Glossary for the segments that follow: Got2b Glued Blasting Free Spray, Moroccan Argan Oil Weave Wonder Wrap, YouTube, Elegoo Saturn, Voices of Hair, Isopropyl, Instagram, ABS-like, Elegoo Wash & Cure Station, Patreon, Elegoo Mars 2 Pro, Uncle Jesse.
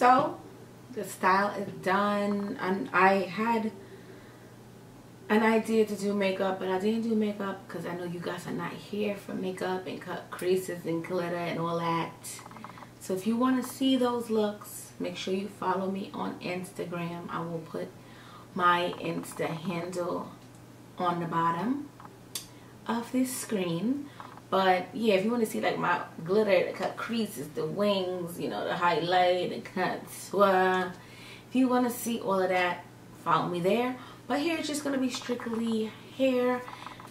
So the style is done, and I had an idea to do makeup, but I didn't do makeup because I know you guys are not here for makeup and cut creases and glitter and all that. So if you want to see those looks, make sure you follow me on Instagram. I will put my Insta handle on the bottom of this screen. But yeah, if you want to see like my glitter, the cut creases, the wings, you know, the highlight, the cuts, if you want to see all of that, follow me there. But here it's just going to be strictly hair,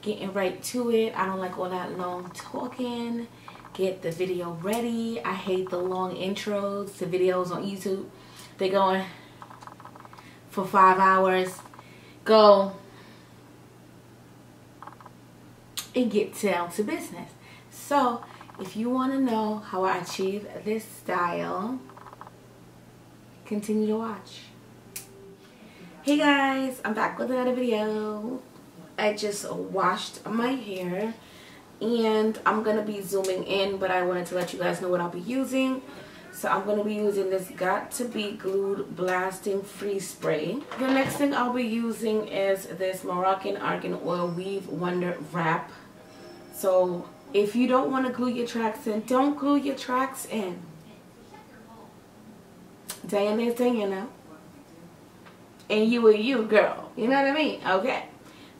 getting right to it. I don't like all that long talking. Get the video ready. I hate the long intros to videos on YouTube. They're going for 5 hours. Go and get down to business. So if you want to know how I achieve this style, continue to watch. Hey guys, I'm back with another video. I just washed my hair and I'm gonna be zooming in, but I wanted to let you guys know what I'll be using. So I'm gonna be using this Got2b Glued Blasting Free Spray. The next thing I'll be using is this Moroccan Argan Oil Weave Wonder Wrap. So if you don't want to glue your tracks in, don't glue your tracks in. Diana is Diana. And you are you, girl. You know what I mean? Okay.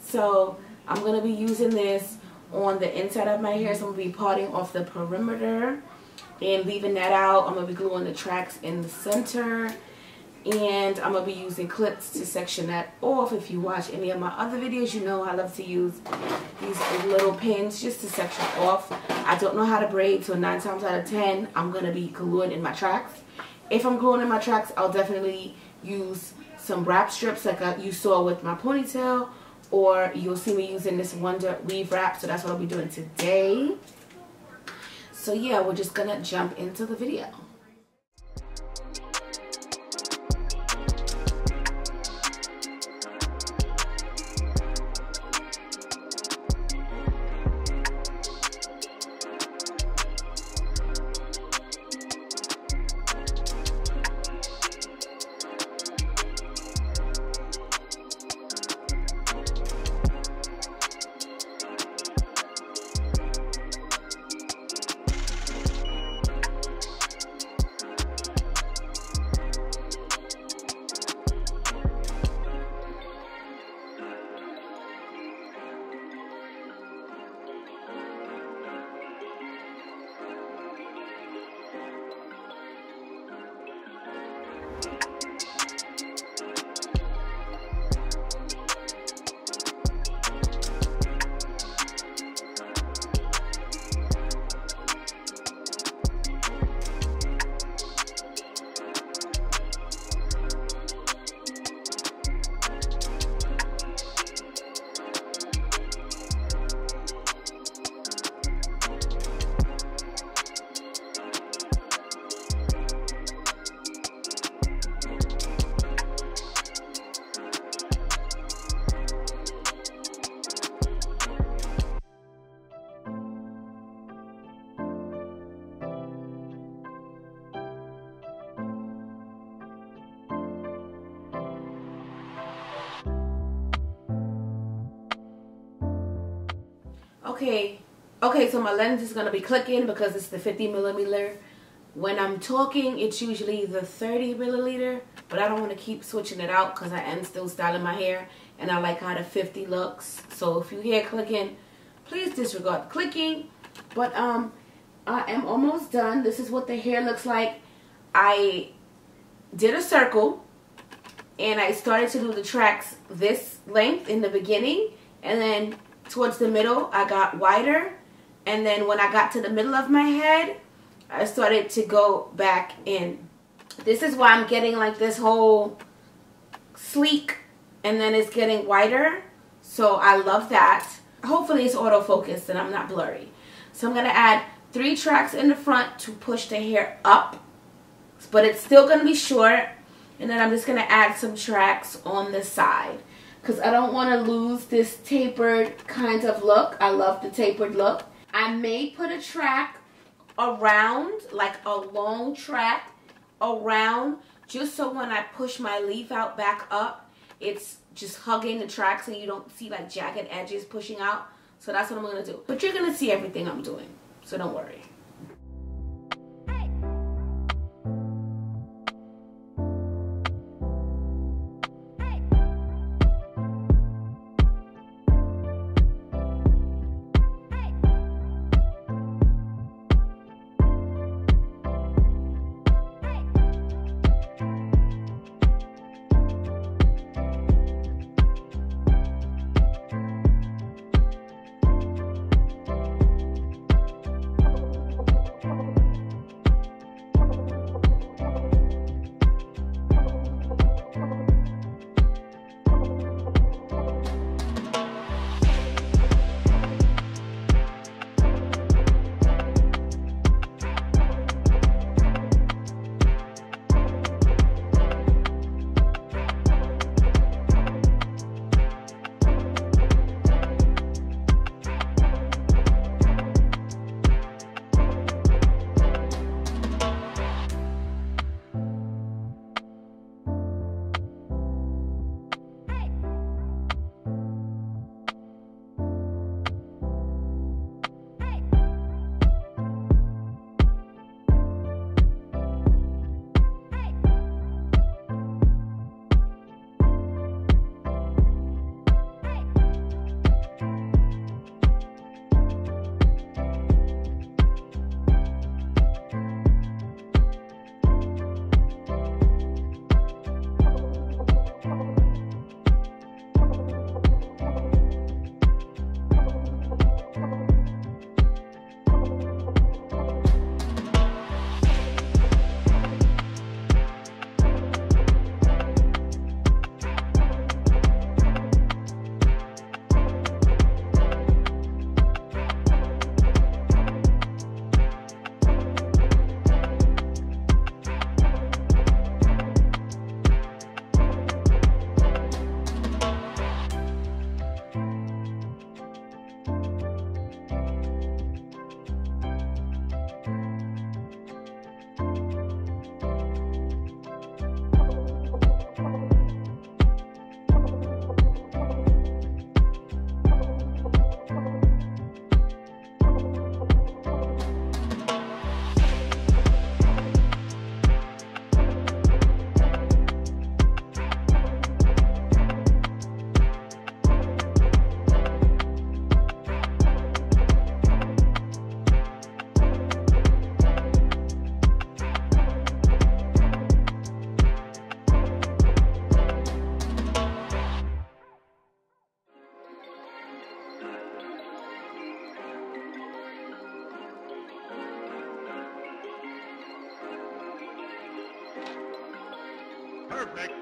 So I'm going to be using this on the inside of my hair. So I'm going to be parting off the perimeter and leaving that out. I'm going to be gluing the tracks in the center. And I'm going to be using clips to section that off. If you watch any of my other videos, you know I love to use these little pins just to section off. I don't know how to braid, so 9 times out of 10, I'm going to be gluing in my tracks. If I'm gluing in my tracks, I'll definitely use some wrap strips like you saw with my ponytail, or you'll see me using this Wonder Weave Wrap. So that's what I'll be doing today. So yeah, we're just gonna jump into the video. Okay, so my lens is going to be clicking because it's the 50mm. When I'm talking, it's usually the 30mm, but I don't want to keep switching it out because I am still styling my hair, and I like how the 50 looks. So if you hear clicking, please disregard clicking. But I am almost done. This is what the hair looks like. I did a circle, and I started to do the tracks this length in the beginning, and then towards the middle I got wider, and then when I got to the middle of my head I started to go back in. This is why I'm getting like this whole sleek, and then it's getting wider, so I love that. Hopefully it's autofocused and I'm not blurry. So I'm going to add 3 tracks in the front to push the hair up, but it's still going to be short, and then I'm just going to add some tracks on the side. Because I don't want to lose this tapered kind of look. I love the tapered look. I may put a track around, like a long track around just so when I push my leaf out back up, it's just hugging the track so you don't see like jagged edges pushing out. So that's what I'm going to do. But you're going to see everything I'm doing, so don't worry. Perfect.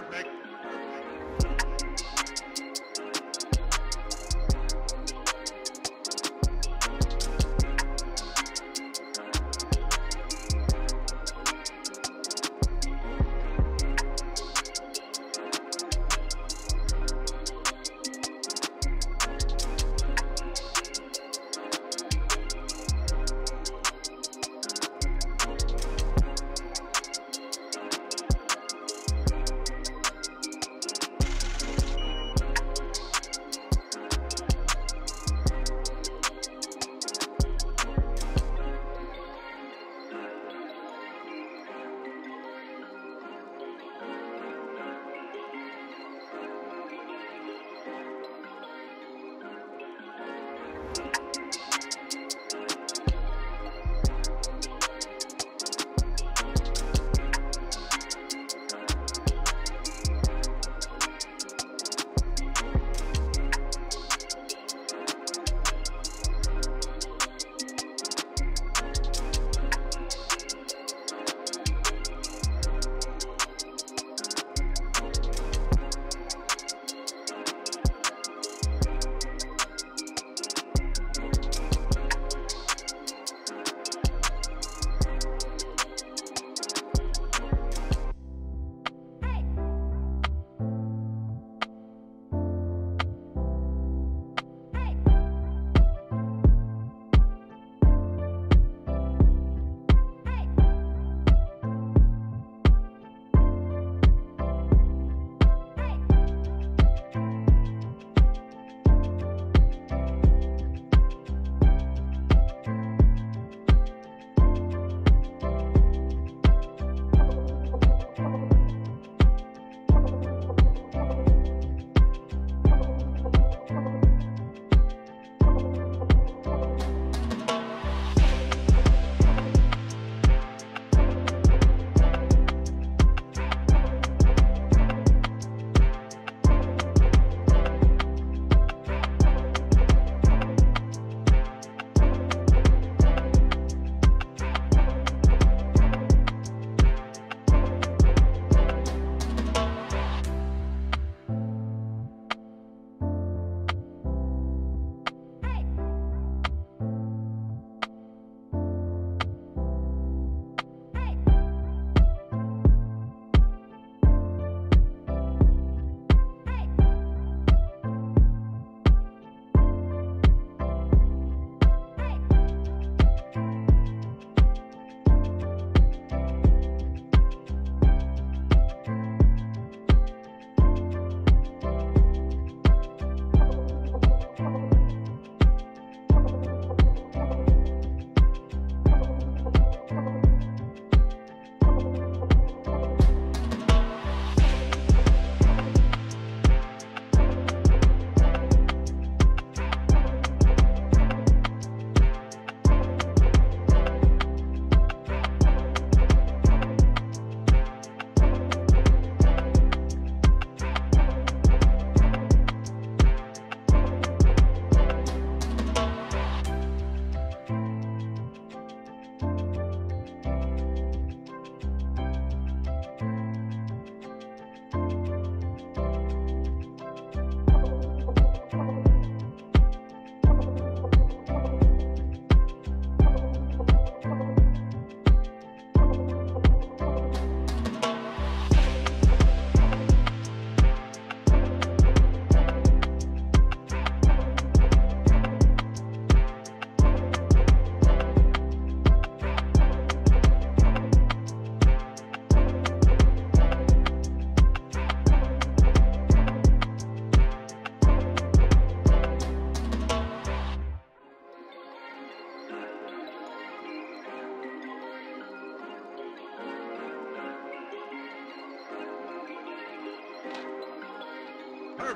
Perfect.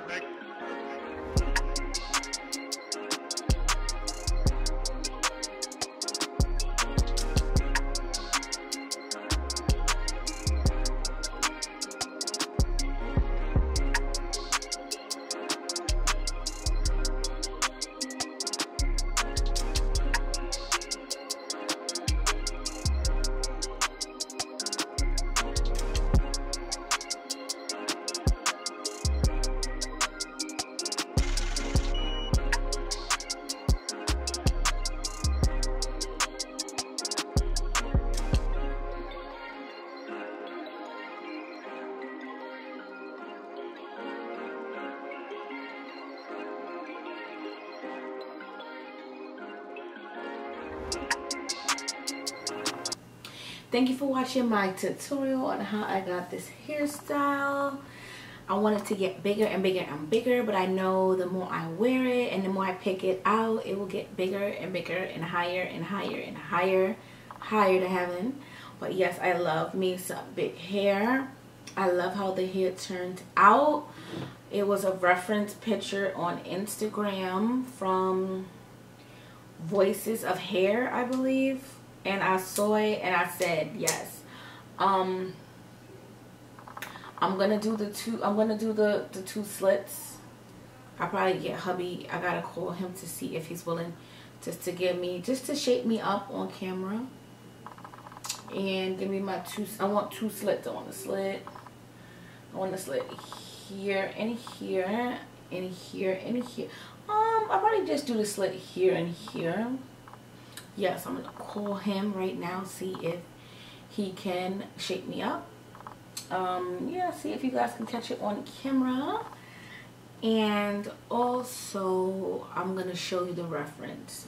Perfect. Thank you for watching my tutorial on how I got this hairstyle. I wanted to get bigger and bigger and bigger, but I know the more I wear it and the more I pick it out, it will get bigger and bigger and higher and higher and higher, higher to heaven. But yes, I love me some big hair. I love how the hair turned out. It was a reference picture on Instagram from Voices of Hair, I believe. And I saw it and I said yes. I'm gonna do the two. I'm gonna do the two slits. I probably get hubby. I gotta call him to see if he's willing, just to give me, just to shape me up on camera, and give me my two. I want two slits. I want a slit. I want a slit here and here and here and here. I probably just do the slit here and here. Yes, I'm gonna call him right now. See if he can shape me up. Yeah, see if you guys can catch it on camera. And also I'm gonna show you the reference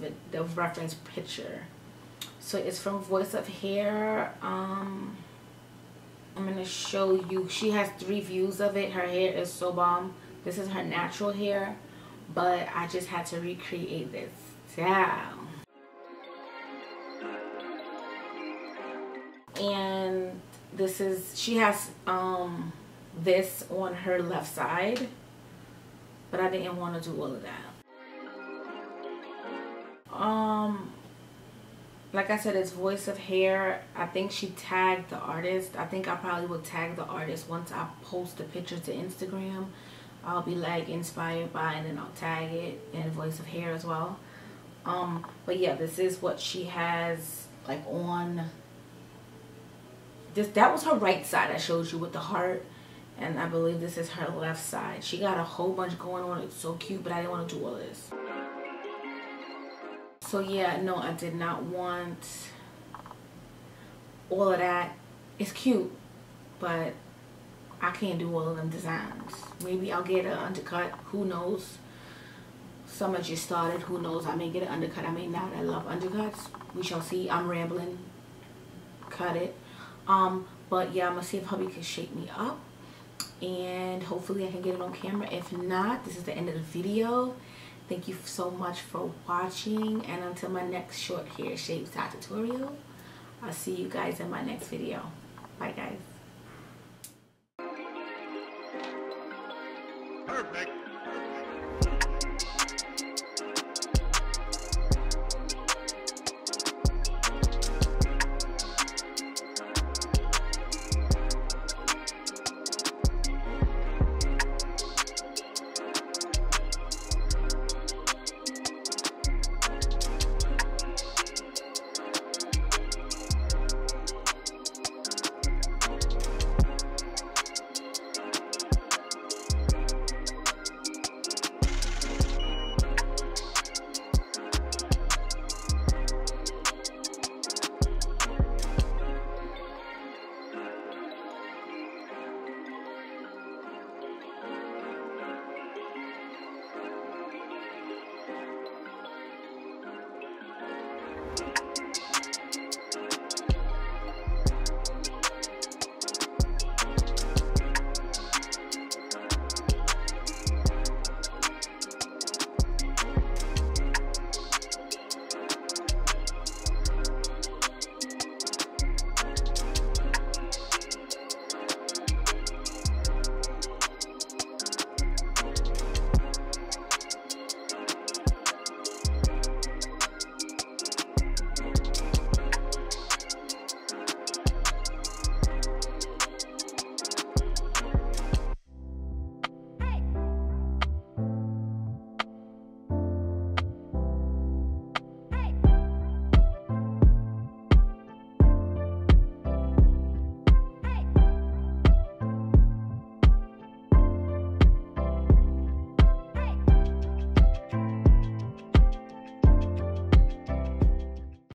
picture. So it's from Voice of Hair. I'm gonna show you, she has 3 views of it. Her hair is so bomb. This is her natural hair, but I just had to recreate this style. And this is, she has this on her left side, but I didn't want to do all of that. Like I said, it's Voice of Hair. I think she tagged the artist. I think I probably will tag the artist once I post the picture to Instagram. I'll be like inspired by, and then I'll tag it in Voice of Hair as well. But yeah, this is what she has like on. This, that was her right side I showed you with the heart, and I believe this is her left side. She got a whole bunch going on. It's so cute, but I didn't want to do all this. So yeah, no, I did not want all of that. It's cute, but I can't do all of them designs. Maybe I'll get an undercut, who knows. Summer just started, who knows, I may get an undercut, I may not. I love undercuts, we shall see. I'm rambling, cut it. But yeah, I'm gonna see if hubby can shape me up, and hopefully I can get it on camera. If not, this is the end of the video. Thank you so much for watching, and until my next short hair shape style tutorial, I'll see you guys in my next video. Bye guys.